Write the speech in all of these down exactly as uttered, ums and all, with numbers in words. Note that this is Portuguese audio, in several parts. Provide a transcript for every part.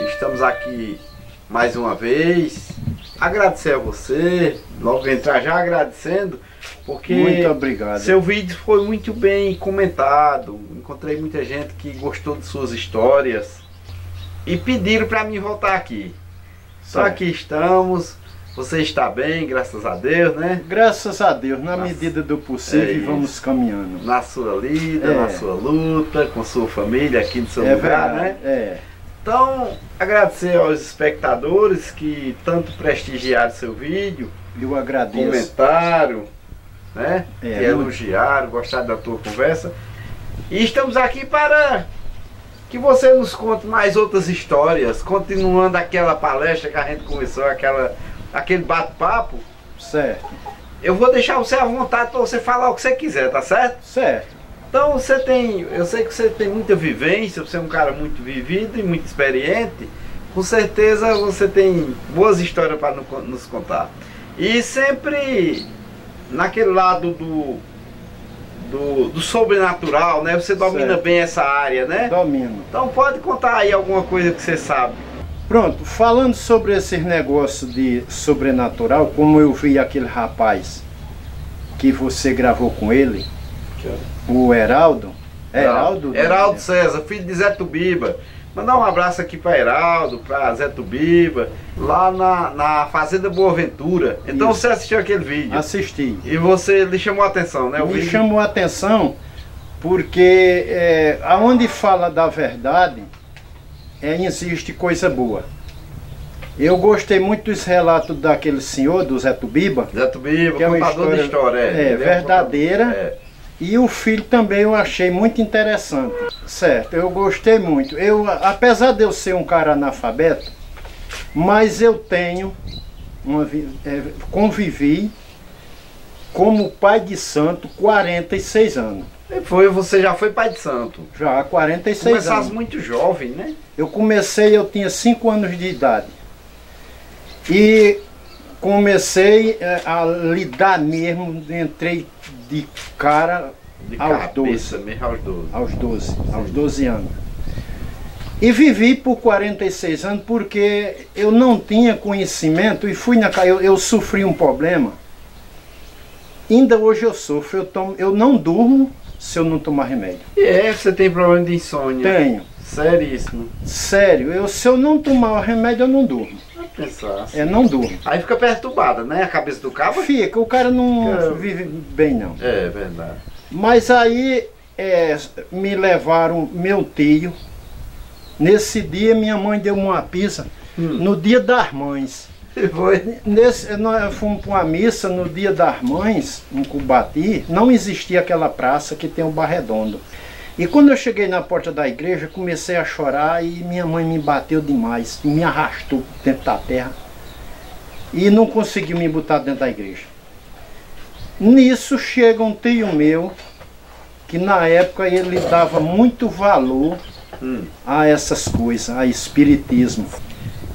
Estamos aqui mais uma vez. Agradecer a você, logo entrar já agradecendo, porque muito obrigado. Seu vídeo foi muito bem comentado. Encontrei muita gente que gostou de suas histórias e pediram para mim voltar aqui. Só é. Aqui estamos. Você está bem, graças a Deus, né? Graças a Deus, na, na medida do possível é vamos caminhando. Na sua lida, é. na sua luta, com sua família aqui no seu é lugar, verdade. né? É. Então, agradecer aos espectadores que tanto prestigiaram seu vídeo. Eu agradeço. Comentaram, né? É, que elogiaram, gostaram da tua conversa. E estamos aqui para que você nos conte mais outras histórias, continuando aquela palestra que a gente começou, aquela... aquele bate-papo, certo? Eu vou deixar você à vontade para você falar o que você quiser, tá certo? Certo. Então você tem, eu sei que você tem muita vivência, você é um cara muito vivido e muito experiente, com certeza você tem boas histórias para nos contar. E sempre naquele lado do, do, do sobrenatural, né? Você domina certo. bem essa área, né? Domino. Então pode contar aí alguma coisa que você sabe. Pronto, falando sobre esses negócios de sobrenatural, como eu vi aquele rapaz que você gravou com ele, o Heraldo, Heraldo, Heraldo César, filho de Zé Tubiba. Mandar um abraço aqui para Heraldo, para Zé Tubiba, lá na, na Fazenda Boaventura. Então Isso. você assistiu aquele vídeo? Assisti. E você lhe chamou a atenção, né? O Me vídeo? chamou a atenção porque é, aonde fala da verdade... É, existe coisa boa. Eu gostei muito dos relatos daquele senhor, do Zé Tubiba. Zé Tubiba, que é uma contador história, de história. É, é verdadeira. É. E o filho também eu achei muito interessante. Certo, eu gostei muito. Eu, apesar de eu ser um cara analfabeto, mas eu tenho, uma, é, convivi como pai de santo quarenta e seis anos. Foi, você já foi pai de santo? Já, há quarenta e seis anos. Começasse muito jovem, né? Eu comecei, eu tinha cinco anos de idade. E comecei a lidar mesmo, entrei de cara de aos, doze, mesmo aos doze. Aos doze, aos doze anos. E vivi por quarenta e seis anos porque eu não tinha conhecimento e fui na eu, eu sofri um problema. Ainda hoje eu sofro, eu, tomo, eu não durmo se eu não tomar remédio. E é, você tem problema de insônia? Tenho. Seríssimo. Sério, eu, se eu não tomar o remédio, eu não durmo. Pensar assim. É, não durmo. Aí fica perturbada, né? A cabeça do cabo? Fica, o cara não fica... vive bem, não. É, verdade. Mas aí é, me levaram meu tio. Nesse dia, minha mãe deu uma pizza hum. no dia das mães. Foi. Nesse, nós fomos para uma missa no dia das mães, em Cubati. Não existia aquela praça que tem o Barredondo. E quando eu cheguei na porta da igreja, comecei a chorar e minha mãe me bateu demais, me arrastou dentro da terra e não conseguiu me botar dentro da igreja. Nisso chega um tio meu, que na época ele dava muito valor hum. a essas coisas, a espiritismo,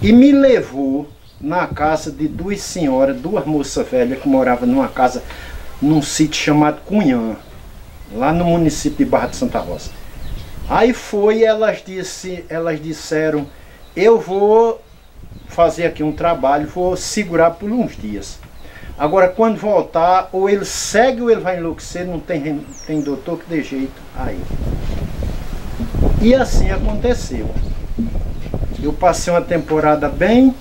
e me levou na casa de duas senhoras, duas moças velhas que moravam numa casa, num sítio chamado Cunhã, lá no município de Barra de Santa Rosa. Aí foi, elas, disse, elas disseram, eu vou fazer aqui um trabalho, vou segurar por uns dias. Agora quando voltar, ou ele segue ou ele vai enlouquecer, não tem, tem doutor que dê jeito aí. E assim aconteceu. Eu passei uma temporada bem...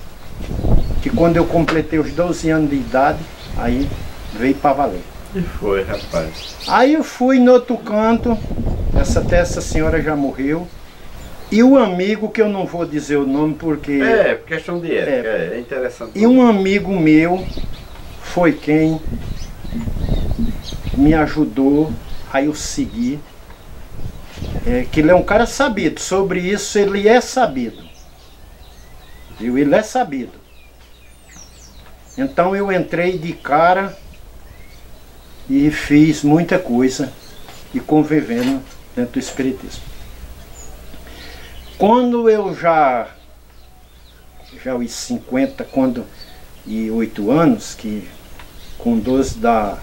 que quando eu completei os doze anos de idade, aí veio para valer. E foi, rapaz. Aí eu fui no outro canto, essa, até essa senhora já morreu, e um amigo, que eu não vou dizer o nome porque... É, questão de época, é, é interessante. E um amigo meu foi quem me ajudou, aí eu segui, é, que ele é um cara sabido, sobre isso ele é sabido. Viu? Ele é sabido. Então eu entrei de cara e fiz muita coisa e convivendo dentro do espiritismo. Quando eu já, já os cinquenta quando, e oito anos, que com doze dá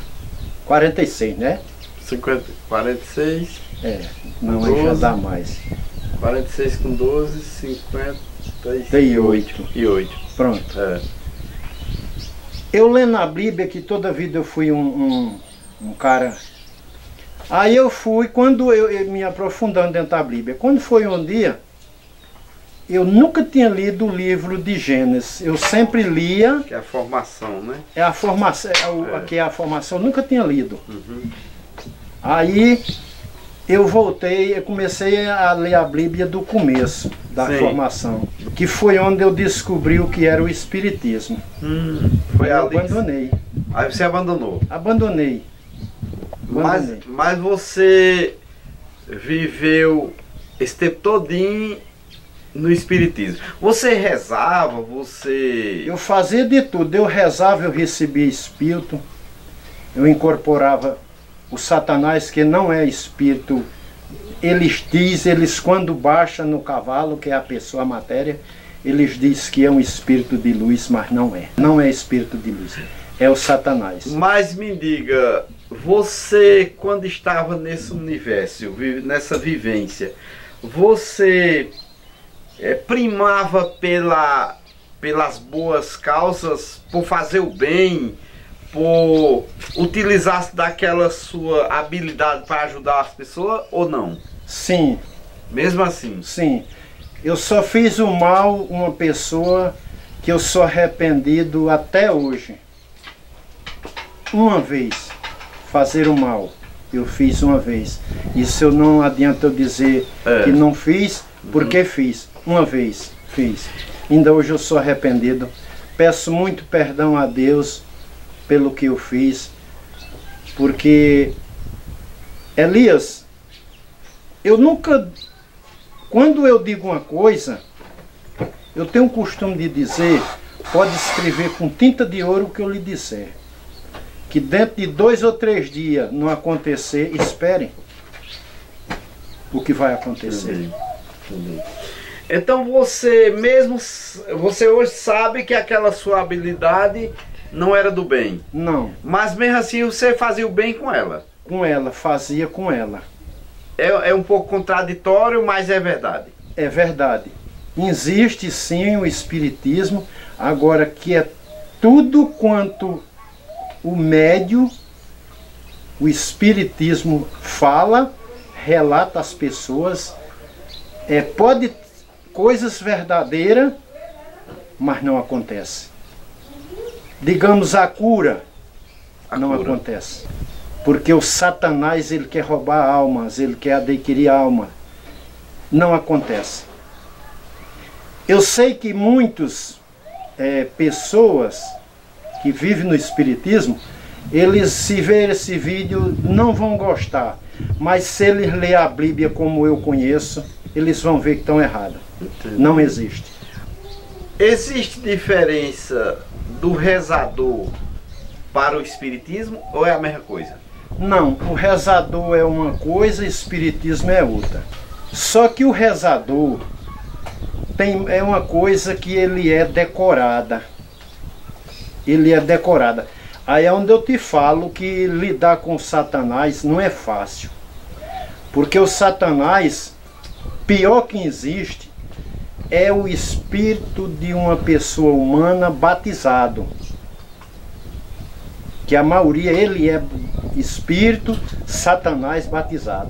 quarenta e seis, né? cinquenta, quarenta e seis. É, não, doze, já dá mais. quarenta e seis com doze, cinquenta. trinta e oito. Pronto. É. Eu lendo na Bíblia que toda vida eu fui um, um, um cara. Aí eu fui, quando eu, eu me aprofundando dentro da Bíblia, quando foi um dia, eu nunca tinha lido o livro de Gênesis. Eu sempre lia. Que é a formação, né? É a formação. É. Que é a formação, eu nunca tinha lido. Uhum. Aí eu voltei, eu comecei a ler a Bíblia do começo da Sim. formação, que foi onde eu descobri o que era o Espiritismo. Hum, foi eu abandonei. Aí você abandonou? Abandonei. abandonei. Mas, mas você viveu esse tempo todinho no Espiritismo. Você rezava, você... Eu fazia de tudo. Eu rezava, eu recebia espírito, eu incorporava... O Satanás, que não é espírito, eles dizem, eles quando baixam no cavalo, que é a pessoa, a matéria, eles dizem que é um espírito de luz, mas não é. Não é espírito de luz, é o Satanás. Mas me diga, você quando estava nesse universo, nessa vivência, você é, primava pela, pelas boas causas, por fazer o bem, por utilizar daquela sua habilidade para ajudar as pessoas ou não? Sim. Mesmo assim? Sim. Eu só fiz o mal uma pessoa que eu sou arrependido até hoje. Uma vez, fazer o mal, eu fiz uma vez. Isso eu não adianta eu dizer é. que não fiz, porque uhum. fiz. Uma vez, fiz. Ainda hoje eu sou arrependido. Peço muito perdão a Deus pelo que eu fiz, porque, Elias, eu nunca, quando eu digo uma coisa, eu tenho o costume de dizer, pode escrever com tinta de ouro o que eu lhe disser, que dentro de dois ou três dias não acontecer, espere o que vai acontecer. Entendi. Entendi. Então você mesmo, você hoje sabe que aquela sua habilidade não era do bem? Não. Mas mesmo assim você fazia o bem com ela? Com ela, fazia com ela. É, é um pouco contraditório, mas é verdade? É verdade. Existe sim o Espiritismo, agora que é tudo quanto o médium, o Espiritismo fala, relata às pessoas, é, pode coisas verdadeiras, mas não acontece. Digamos, a cura a não cura. acontece. Porque o Satanás, ele quer roubar almas, ele quer adquirir alma. Não acontece. Eu sei que muitas é, pessoas que vivem no Espiritismo, eles, se verem esse vídeo, não vão gostar. Mas se eles lerem a Bíblia como eu conheço, eles vão ver que estão errados. Não existe. Existe diferença do rezador para o Espiritismo ou é a mesma coisa? Não, o rezador é uma coisa, o Espiritismo é outra. Só que o rezador tem, é uma coisa que ele é decorada. Ele é decorada. Aí é onde eu te falo que lidar com o Satanás não é fácil. Porque o Satanás, pior que existe, é o espírito de uma pessoa humana batizado. Que a maioria, ele é espírito Satanás batizado.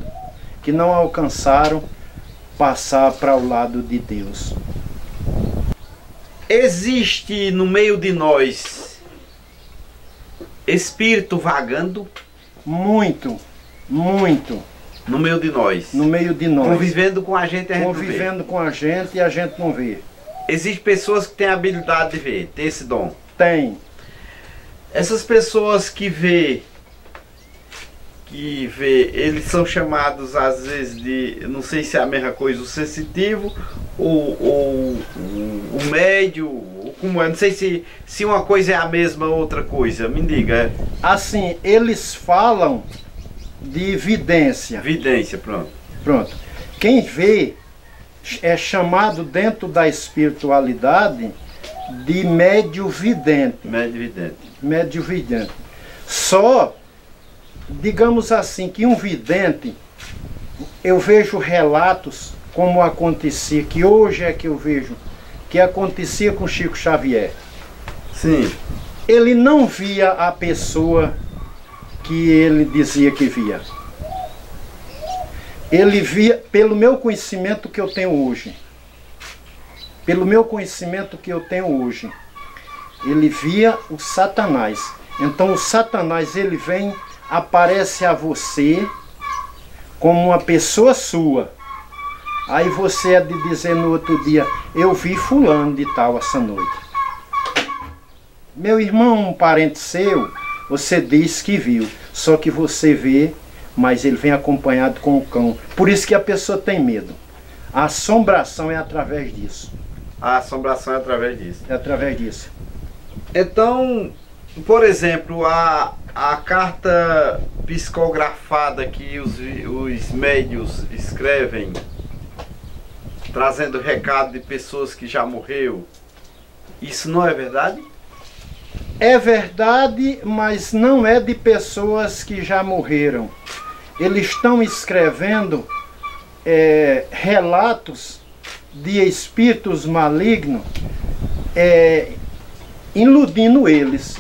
Que não alcançaram passar para o lado de Deus. Existe no meio de nós espírito vagando? Muito, muito. No meio de nós. No meio de nós. Convivendo com a gente, a gente Convivendo não vê. com a gente e a gente não vê. Existem pessoas que têm a habilidade de ver, tem esse dom? Tem. Essas pessoas que vê, que vê, eles são chamados às vezes de, não sei se é a mesma coisa, o sensitivo, ou, ou o médio, como é, não sei se, se uma coisa é a mesma ou outra coisa, me diga. Assim, eles falam... de vidência. Vidência, pronto. Pronto. Quem vê é chamado dentro da espiritualidade de médio vidente. Médio vidente. Médio vidente. Só, digamos assim, que um vidente, eu vejo relatos como acontecia, que hoje é que eu vejo que acontecia com Chico Xavier. Sim. Ele não via a pessoa que ele dizia que via. Ele via, pelo meu conhecimento que eu tenho hoje, pelo meu conhecimento que eu tenho hoje, ele via o Satanás. Então o Satanás, ele vem, aparece a você como uma pessoa sua. Aí você é de dizer no outro dia, eu vi fulano de tal essa noite. Meu irmão, um parente seu, você diz que viu, só que você vê, mas ele vem acompanhado com o cão. Por isso que a pessoa tem medo. A assombração é através disso. A assombração é através disso. É através disso. Então, por exemplo, a, a carta psicografada que os, os médiuns escrevem, trazendo recado de pessoas que já morreram, isso não é verdade? É verdade, mas não é de pessoas que já morreram. Eles estão escrevendo é, relatos de espíritos malignos, é, iludindo eles,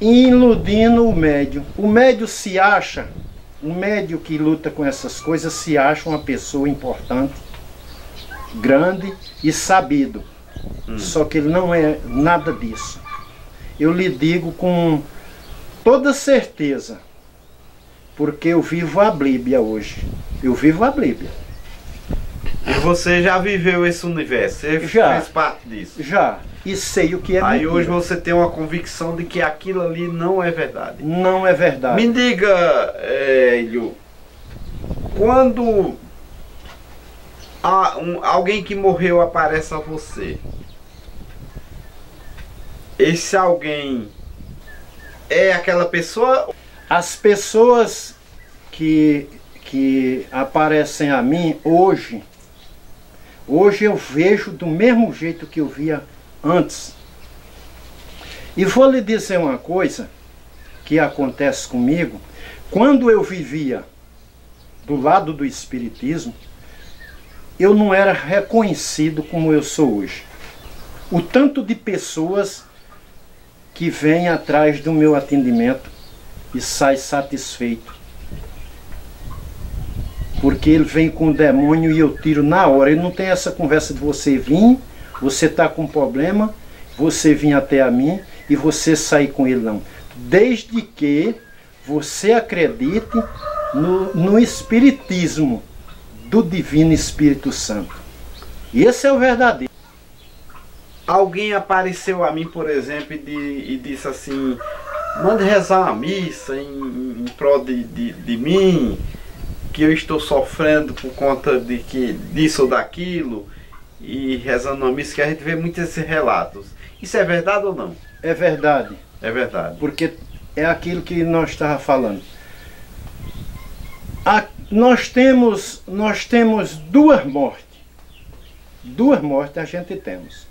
iludindo o médium. O médium se acha, o médium que luta com essas coisas se acha uma pessoa importante, grande e sabido. Hum. Só que ele não é nada disso. Eu lhe digo com toda certeza, porque eu vivo a Bíblia hoje. Eu vivo a Bíblia. E você já viveu esse universo? Você já fez parte disso? Já. E sei o que é mentira. Aí hoje você tem uma convicção de que aquilo ali não é verdade. Não é verdade. Me diga, Hélio, quando a, um, alguém que morreu aparece a você, esse alguém é aquela pessoa? As pessoas que, que aparecem a mim hoje, hoje eu vejo do mesmo jeito que eu via antes. E vou lhe dizer uma coisa que acontece comigo. Quando eu vivia do lado do espiritismo, eu não era reconhecido como eu sou hoje. O tanto de pessoas que vem atrás do meu atendimento e sai satisfeito. Porque ele vem com o demônio e eu tiro na hora. Ele não tem essa conversa de você vir, você está com problema, você vir até a mim e você sair com ele, não. Desde que você acredite no, no espiritismo do Divino Espírito Santo. E esse é o verdadeiro. Alguém apareceu a mim, por exemplo, e, de, e disse assim, manda rezar uma missa em, em prol de, de, de mim, que eu estou sofrendo por conta de que, disso ou daquilo, e rezando uma missa, que a gente vê muitos esses relatos. Isso é verdade ou não? É verdade. É verdade. Porque é aquilo que nós estávamos falando. A, nós, temos, nós temos duas mortes. Duas mortes a gente temos.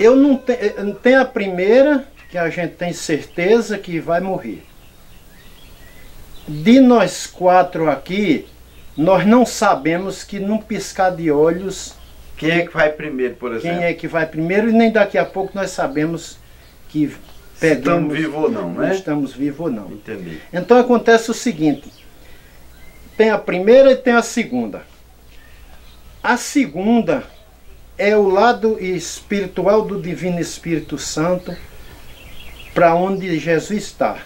Eu não tenho, tem a primeira, que a gente tem certeza que vai morrer. De nós quatro aqui, nós não sabemos que num piscar de olhos... Quem é que vai primeiro, por exemplo? Quem é que vai primeiro, e nem daqui a pouco nós sabemos que... Pegamos, estamos vivos ou não, né? Estamos vivos ou não. Entendi. Então acontece o seguinte, tem a primeira e tem a segunda. A segunda... é o lado espiritual do Divino Espírito Santo, para onde Jesus está.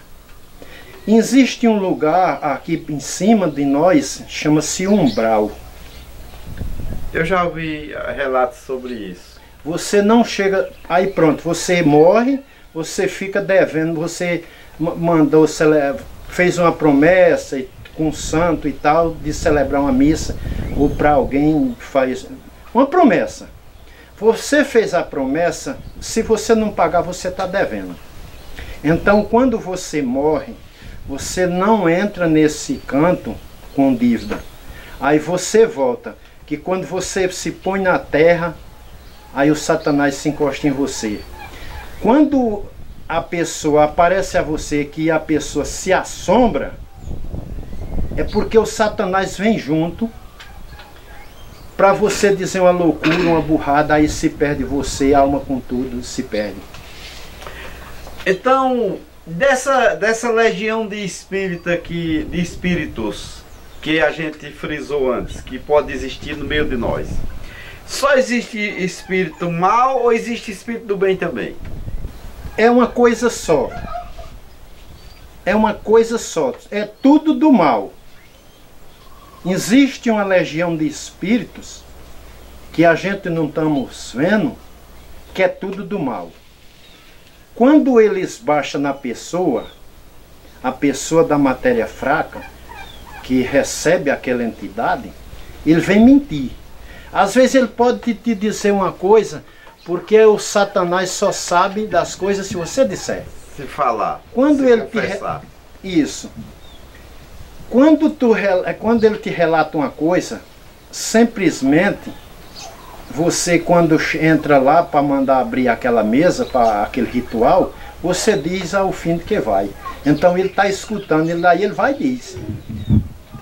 Existe um lugar aqui em cima de nós, chama-se umbral. Eu já ouvi relatos sobre isso. Você não chega... Aí pronto, você morre, você fica devendo, você mandou, fez uma promessa com o santo e tal, de celebrar uma missa, ou para alguém faz uma promessa. Você fez a promessa, se você não pagar, você está devendo. Então, quando você morre, você não entra nesse canto com dívida. Aí você volta, que quando você se põe na terra, aí o Satanás se encosta em você. Quando a pessoa aparece a você, que a pessoa se assombra, é porque o Satanás vem junto Para você dizer uma loucura, uma burrada, aí se perde você, a alma com tudo se perde. Então, dessa, dessa legião de espírita que, de espíritos que a gente frisou antes, que pode existir no meio de nós, só existe espírito mal ou existe espírito do bem também? É uma coisa só. É uma coisa só. É tudo do mal. Existe uma legião de espíritos que a gente não estamos vendo, que é tudo do mal. Quando eles baixam na pessoa, a pessoa da matéria fraca, que recebe aquela entidade, ele vem mentir. Às vezes ele pode te dizer uma coisa, porque o Satanás só sabe das coisas se você disser. Se falar, quando se ele confessar. Te re... Isso. Quando, tu, quando ele te relata uma coisa, simplesmente você, quando entra lá para mandar abrir aquela mesa, para aquele ritual, você diz ao fim de que vai. Então ele está escutando, ele, daí ele vai e diz.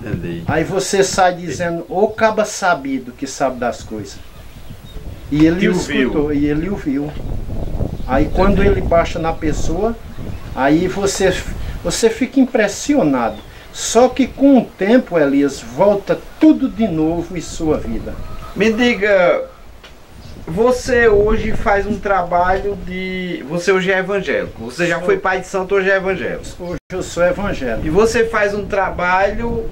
Entendi. Aí você sai dizendo, ô caba sabido que sabe das coisas. E ele escutou, e ele ouviu. Aí Entendi. Quando ele baixa na pessoa, aí você, você fica impressionado. Só que com o tempo, Elias, volta tudo de novo em sua vida. Me diga, você hoje faz um trabalho de... Você hoje é evangélico, você já sou... foi pai de santo, hoje é evangélico. Hoje eu sou evangélico. E você faz um trabalho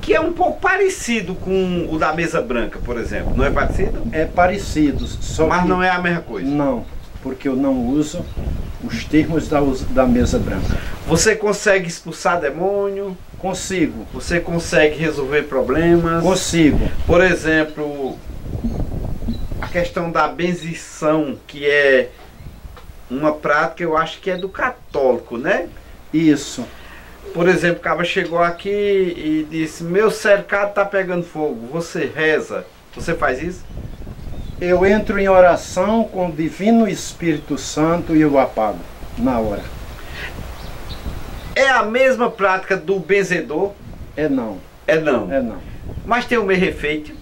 que é um pouco parecido com o da Mesa Branca, por exemplo. Não é parecido? É parecido. Só Mas que... não é a mesma coisa? Não, porque eu não uso... os termos da, da Mesa Branca. Você consegue expulsar demônio? Consigo. Você consegue resolver problemas? Consigo. Por exemplo, a questão da benzição, que é uma prática, eu acho que é do católico, né? Isso. Por exemplo, o cara chegou aqui e disse, meu cercado tá pegando fogo, você reza, você faz isso? Eu entro em oração com o Divino Espírito Santo e eu apago na hora. É a mesma prática do benzedor? É não. É não? É não. Mas tem o mesmo efeito?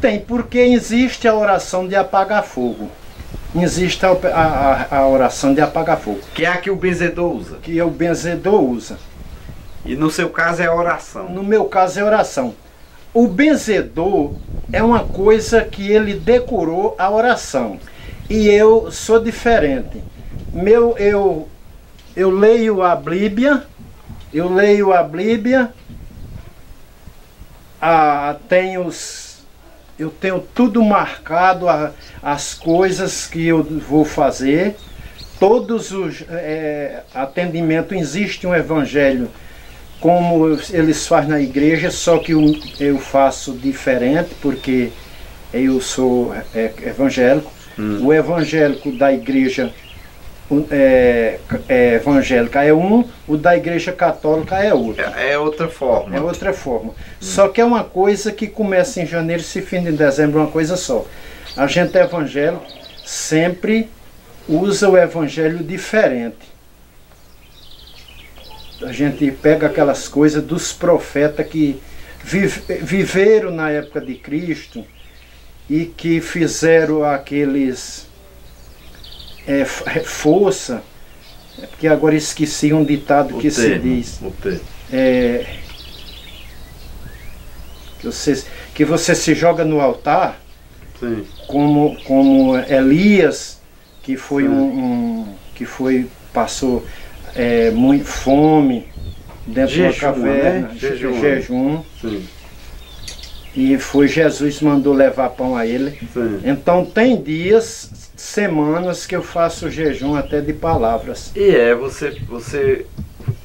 Tem, porque existe a oração de apagar fogo. Existe a, a, a oração de apagar fogo. Que é a que o benzedor usa? Que o benzedor usa. E no seu caso é oração? No meu caso é oração. O benzedor é uma coisa que ele decorou a oração. E eu sou diferente. Meu, eu, eu leio a Bíblia, eu leio a Bíblia, a, tenho, eu tenho tudo marcado, a, as coisas que eu vou fazer. Todos os é, atendimento, existe um evangelho como eles fazem na igreja, só que eu, eu faço diferente, porque eu sou é, evangélico. Hum. O evangélico da igreja é, é, evangélica é um, o da igreja católica é outro. É, é outra forma. É outra forma. Hum. Só que é uma coisa que começa em janeiro e se fim em dezembro, uma coisa só. A gente é evangélico, sempre usa o evangelho diferente. A gente pega aquelas coisas dos profetas que viveram na época de Cristo e que fizeram aqueles é, força, porque agora esqueci um ditado que se diz. É, que, você, que você se joga no altar, sim. Como, como Elias, que foi um, um. que foi. passou. É, muito fome, dentro de uma caverna, jejum. jejum. Sim. E foi Jesus que mandou levar pão a ele. Sim. Então tem dias, semanas que eu faço jejum até de palavras. E é, você, você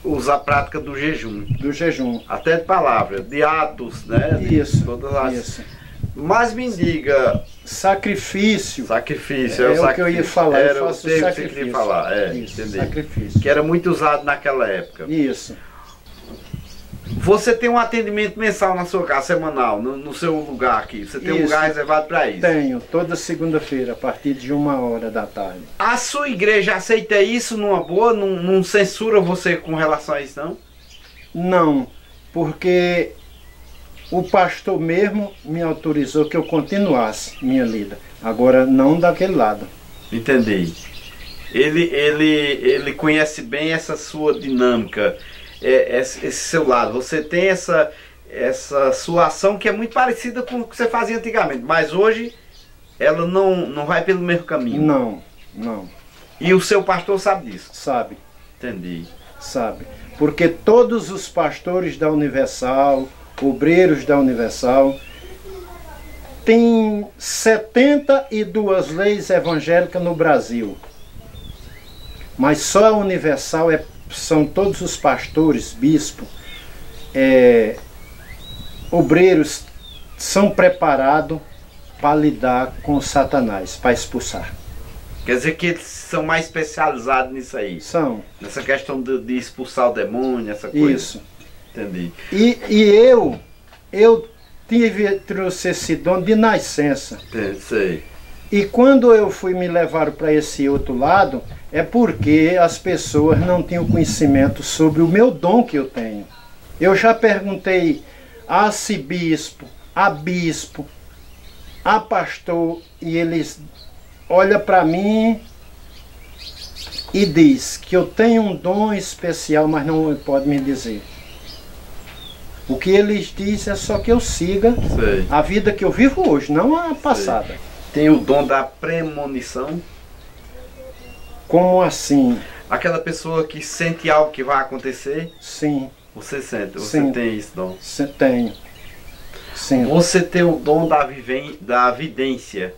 usa a prática do jejum. Do jejum. Até de palavras, de atos, né? Isso, todas as... isso. Mas me diga... Sacrifício. Sacrifício. É, é o sacrifício. Que eu ia falar, era eu faço o sacrifício. Que eu ia falar, é, isso, sacrifício. Que era muito usado naquela época. Isso. Você tem um atendimento mensal na sua casa, semanal, no, no seu lugar aqui. Você tem isso. um lugar reservado para isso? Tenho, toda segunda-feira, a partir de uma hora da tarde. A sua igreja aceita isso numa boa? Não, não censura você com relação a isso, não? Não, porque... o pastor mesmo me autorizou que eu continuasse minha lida. Agora, não daquele lado. Entendi. Ele, ele, ele conhece bem essa sua dinâmica, esse seu lado. Você tem essa, essa sua ação que é muito parecida com o que você fazia antigamente, mas hoje ela não, não vai pelo mesmo caminho. Não, não. E o seu pastor sabe disso? Sabe. Entendi. Sabe. Porque todos os pastores da Universal, obreiros da Universal, tem setenta e duas leis evangélicas no Brasil. Mas só a Universal é, são todos os pastores, bispos, é, obreiros, são preparados para lidar com Satanás, para expulsar. Quer dizer que eles são mais especializados nisso aí? São. Nessa questão de, de expulsar o demônio, essa coisa? Isso. Entendi. E, e eu, eu tive, trouxe esse dom de nascença. Sei. E quando eu fui me levar para esse outro lado, é porque as pessoas não tinham conhecimento sobre o meu dom que eu tenho. Eu já perguntei a arcebispo, a bispo, a pastor, e eles olham para mim e diz que eu tenho um dom especial, mas não pode me dizer. O que eles dizem é só que eu siga Sei. a vida que eu vivo hoje, não a passada. Sei. Tem o dom da premonição? Como assim? Aquela pessoa que sente algo que vai acontecer? Sim. Você sente? Você Sim. tem esse dom? Você tem. Sim. Você tem o dom da, viven... da vidência?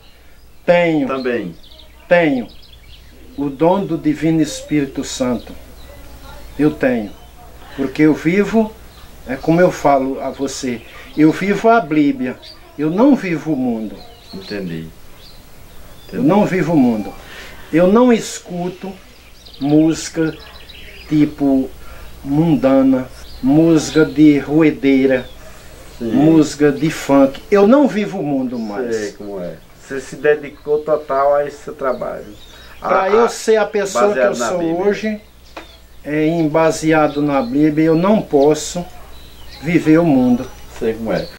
Tenho. Também? Tenho. O dom do Divino Espírito Santo. Eu tenho. Porque eu vivo... É como eu falo a você, eu vivo a Bíblia, eu não vivo o mundo. Entendi. Entendi. Eu não vivo o mundo. Eu não escuto música tipo mundana, música de ruedeira, Sim. música de funk. Eu não vivo o mundo mais. Sei como é. Você se dedicou total a esse seu trabalho. Para eu ser a pessoa que eu sou Bíblia. hoje, é, baseado na Bíblia, eu não posso... viver o mundo. Sei como é.